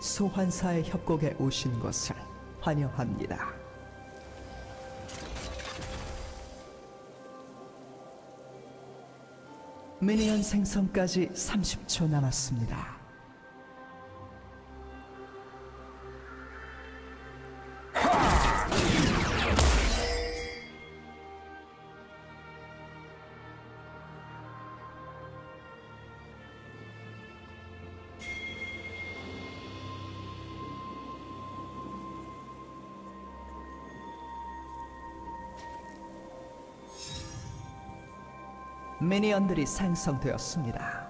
소환사의 협곡에 오신 것을 환영합니다. 미니언 생성까지 30초 남았습니다. 미니언들이 생성되었습니다.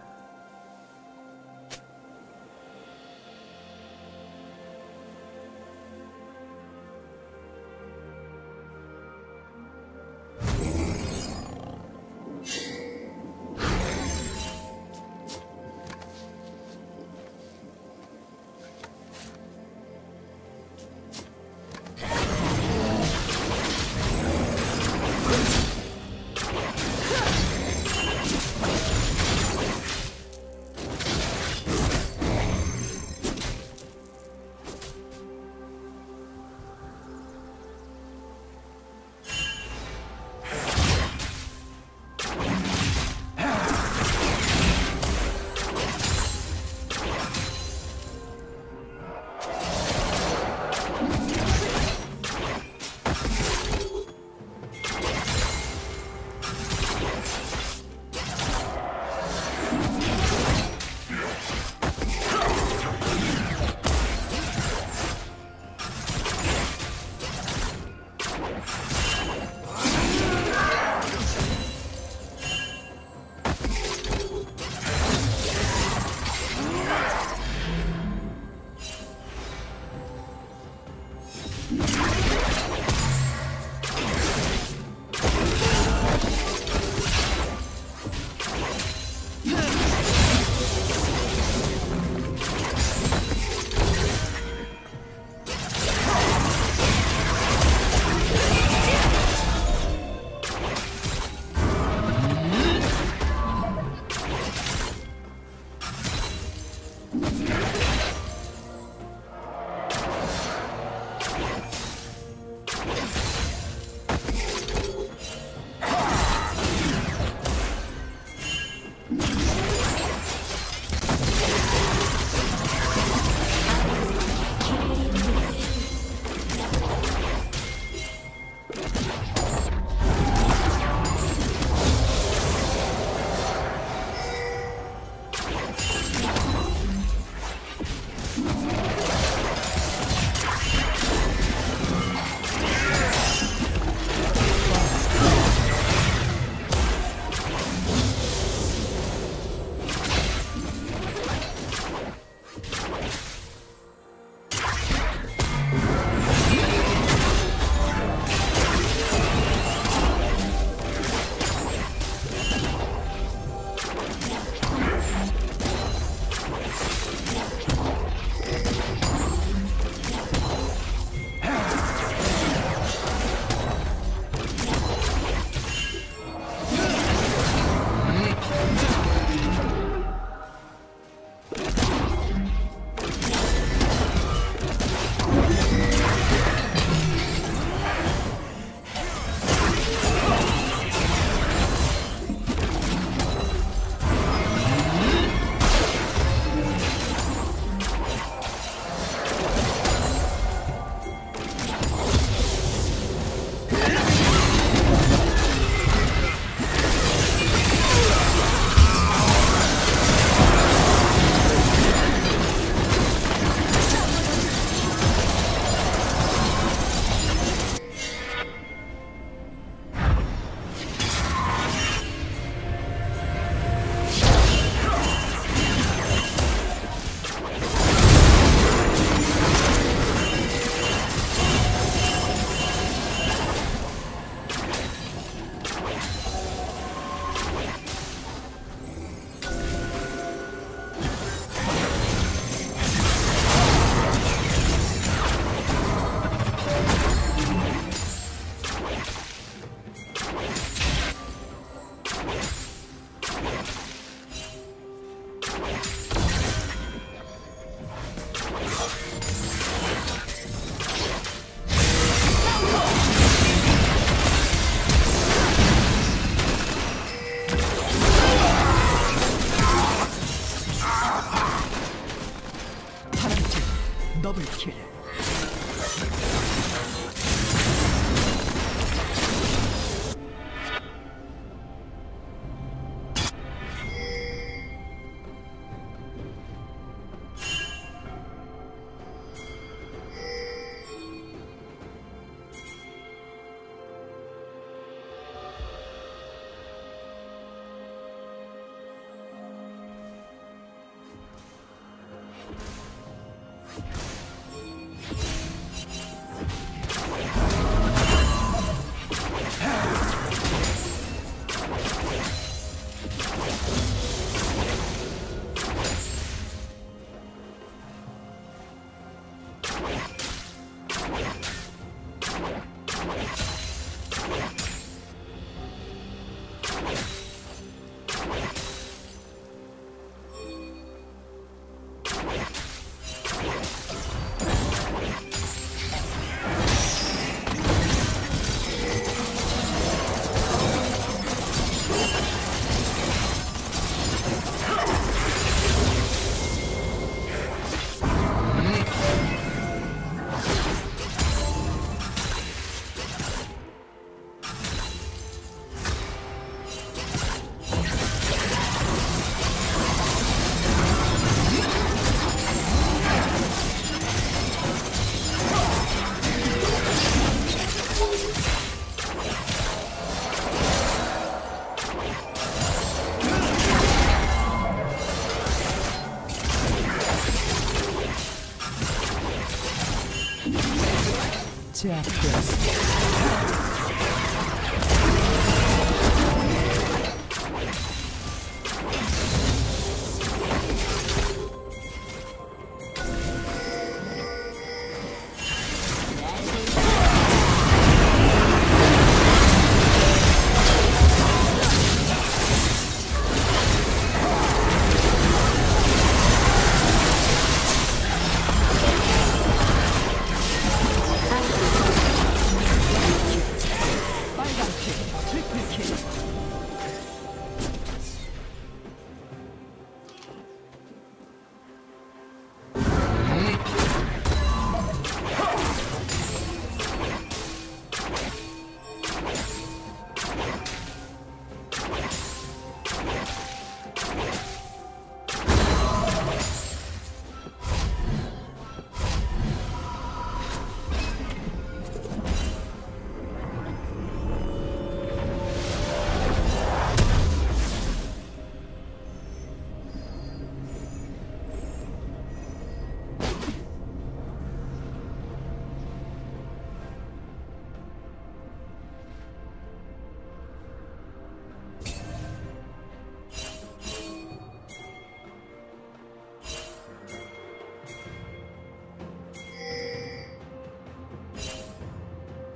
더블킬.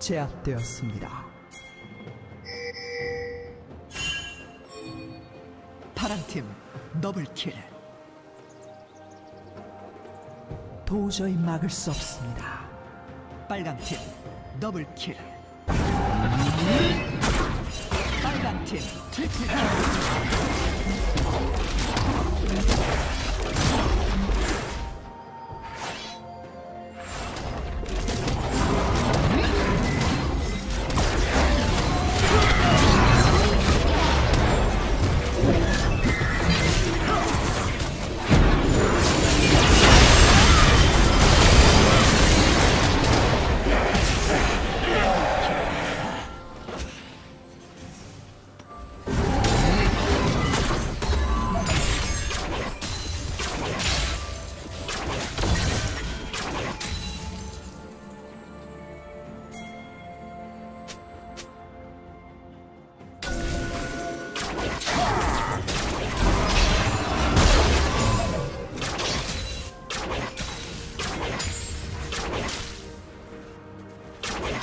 제압되었습니다. 파랑팀 더블킬. 도저히 막을 수 없습니다. 빨강팀 더블킬. 빨강팀 트리플킬.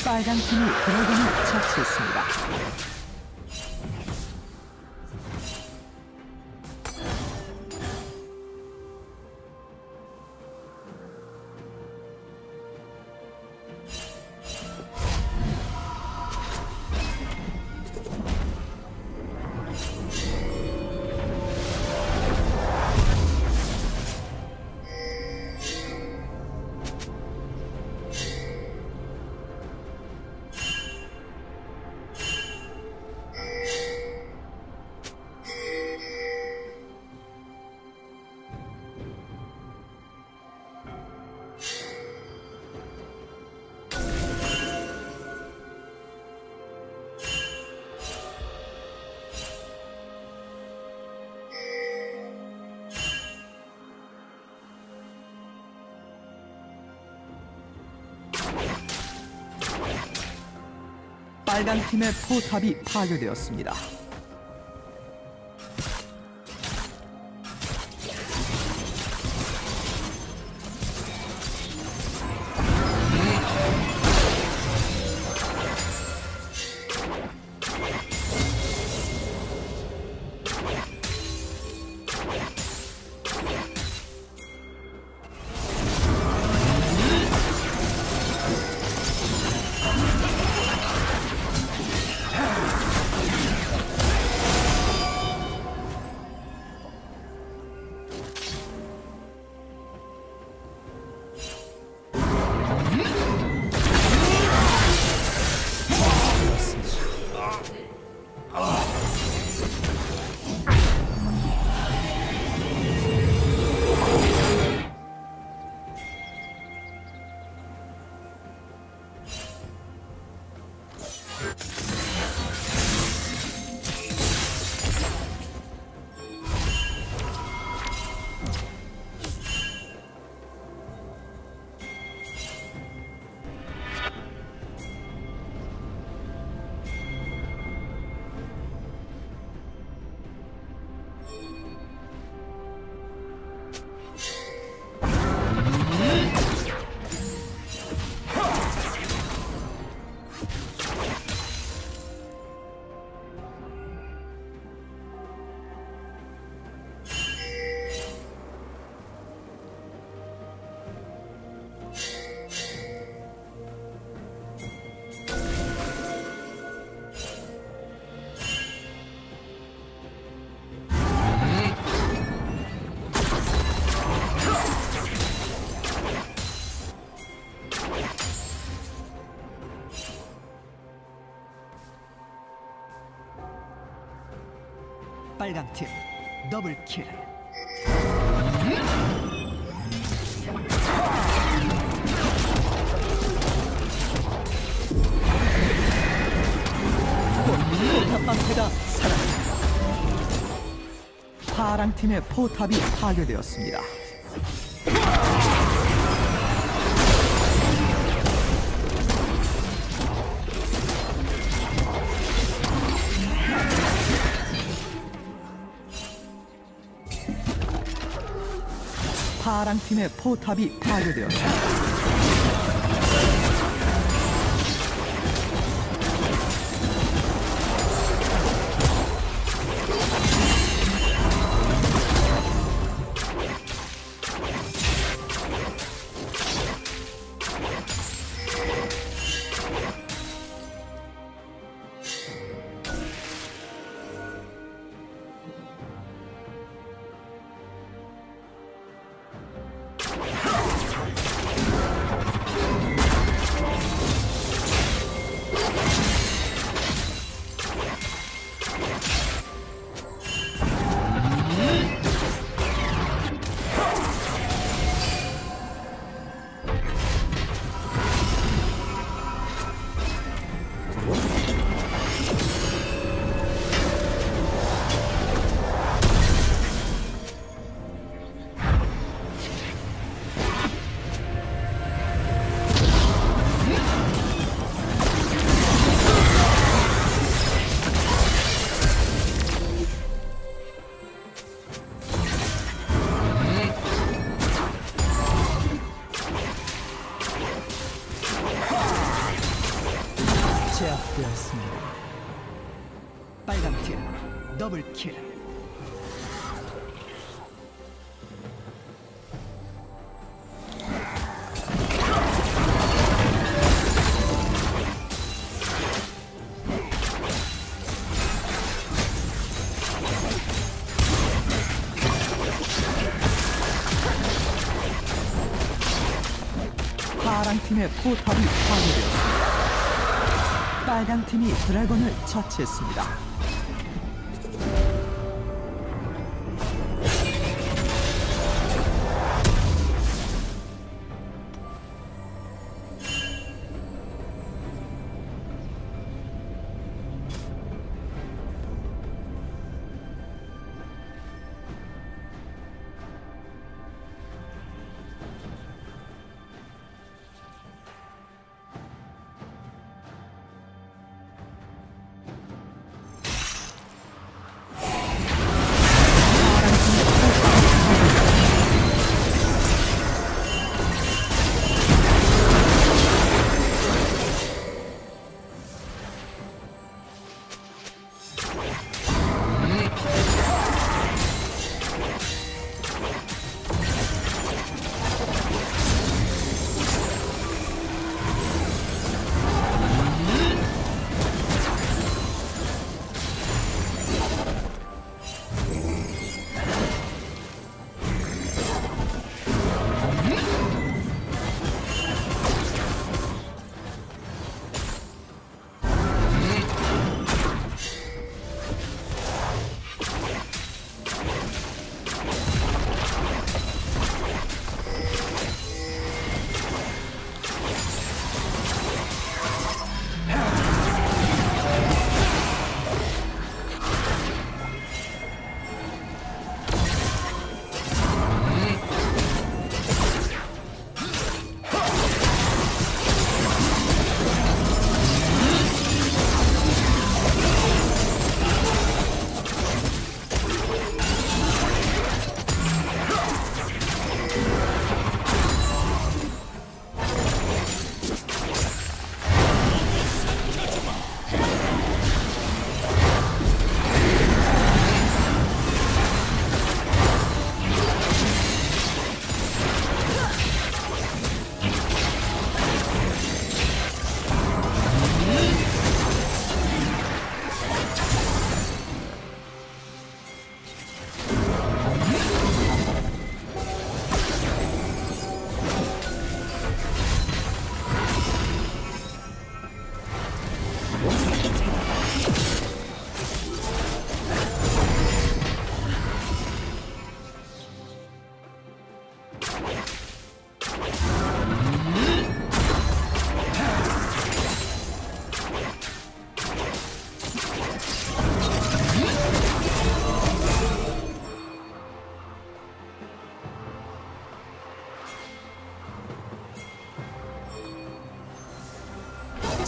빨강팀이 드래곤을 처치했습니다. 빨간 팀의 포탑이 파괴되었습니다. 빨간 팀 더블킬. 포탑 방패가 사라집니다. 파랑 팀의 포탑이 파괴되었습니다. 파랑 팀의 포탑이 파괴되었습니다. 빨간팀 더블킬. 파랑팀의 포탑이 파괴되었습니다. 빨강팀이 드래곤을 처치했습니다.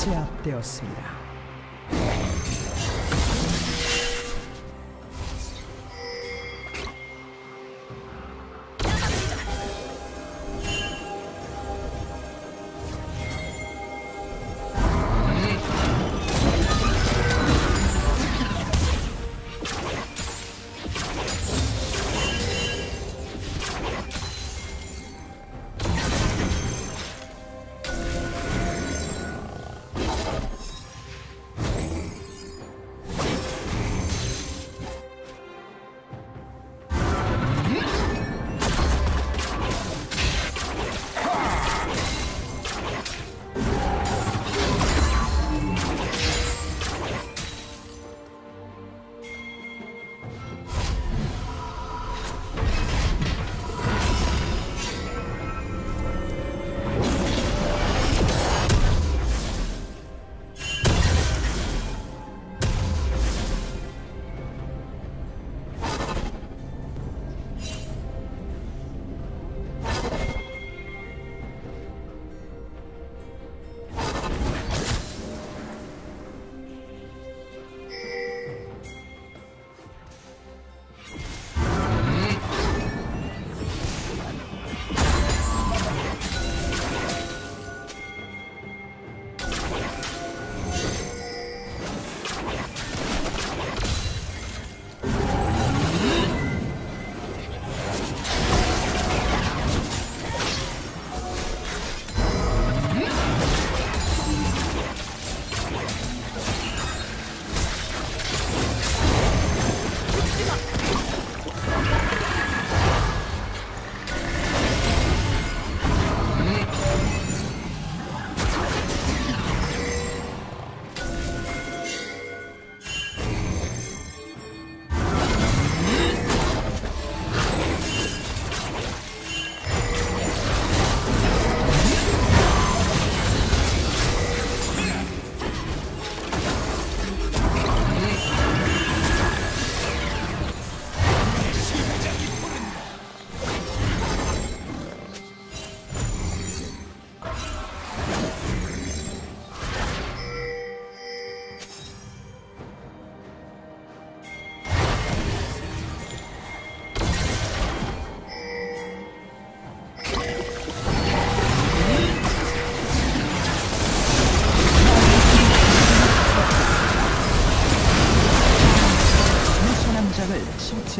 제압되었습니다.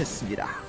했습니다.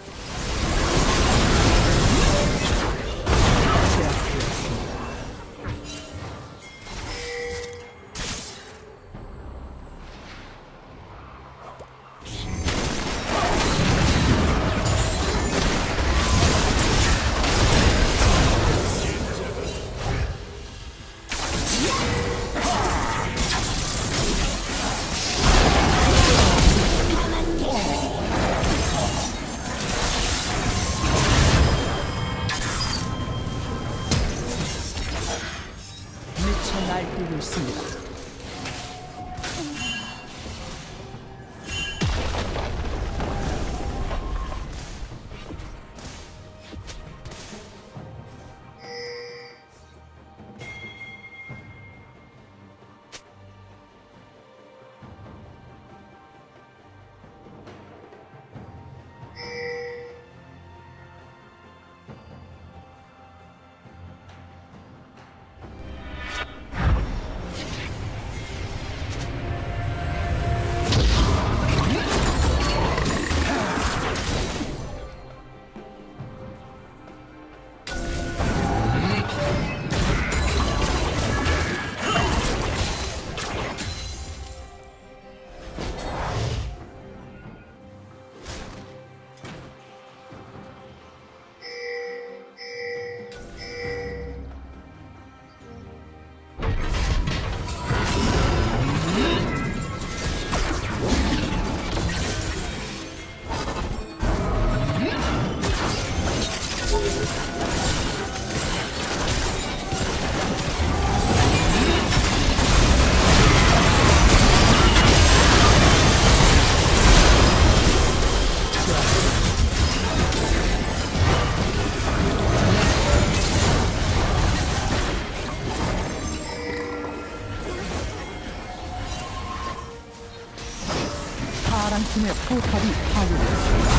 팀의 포탑이 파괴됐습니다.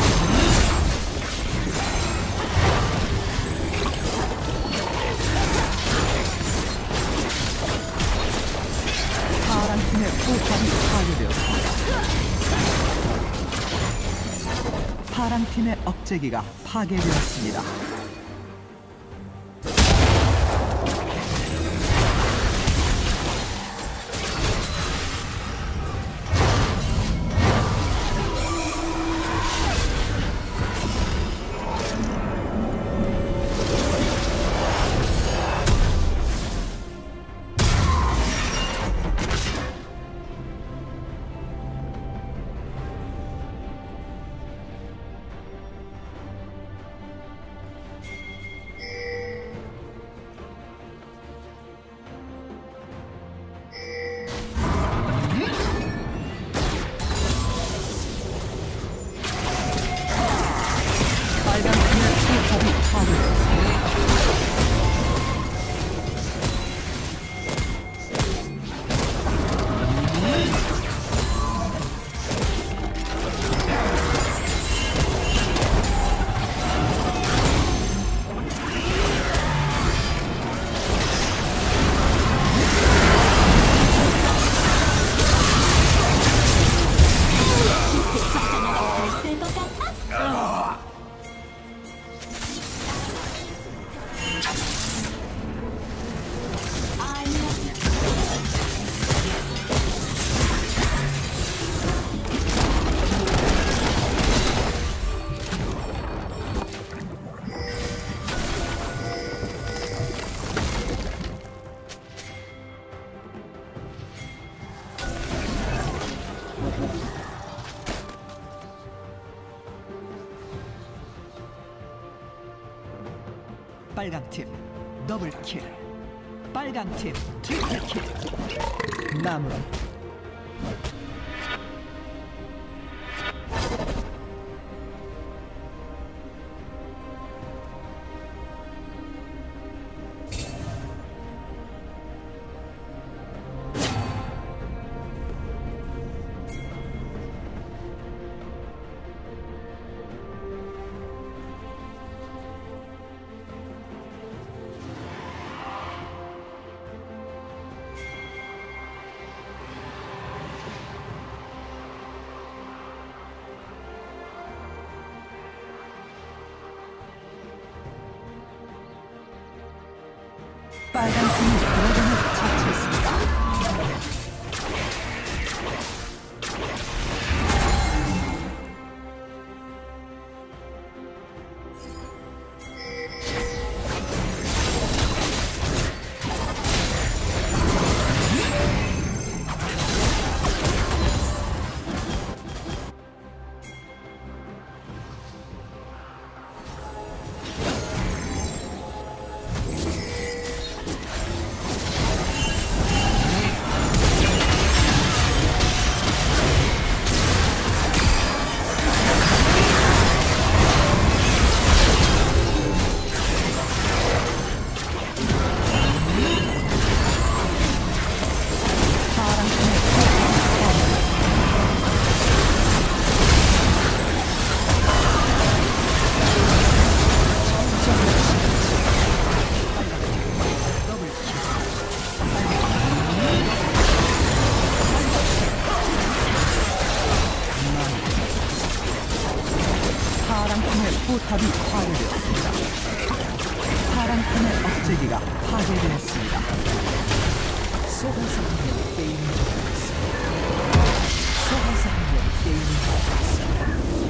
파란팀의 포탑이 파괴되었습니다. 파란팀의 억제기가 파괴되었습니다. 빨강팀 더블킬, 빨강팀 트리플킬. 나무 빨간 팀이 드래곤을 처치했습니다. 포탑이 파괴되었습니다. 파란 팀의 억제기가 파괴되었습니다. 소환사 한 명 게임을 받았습니다.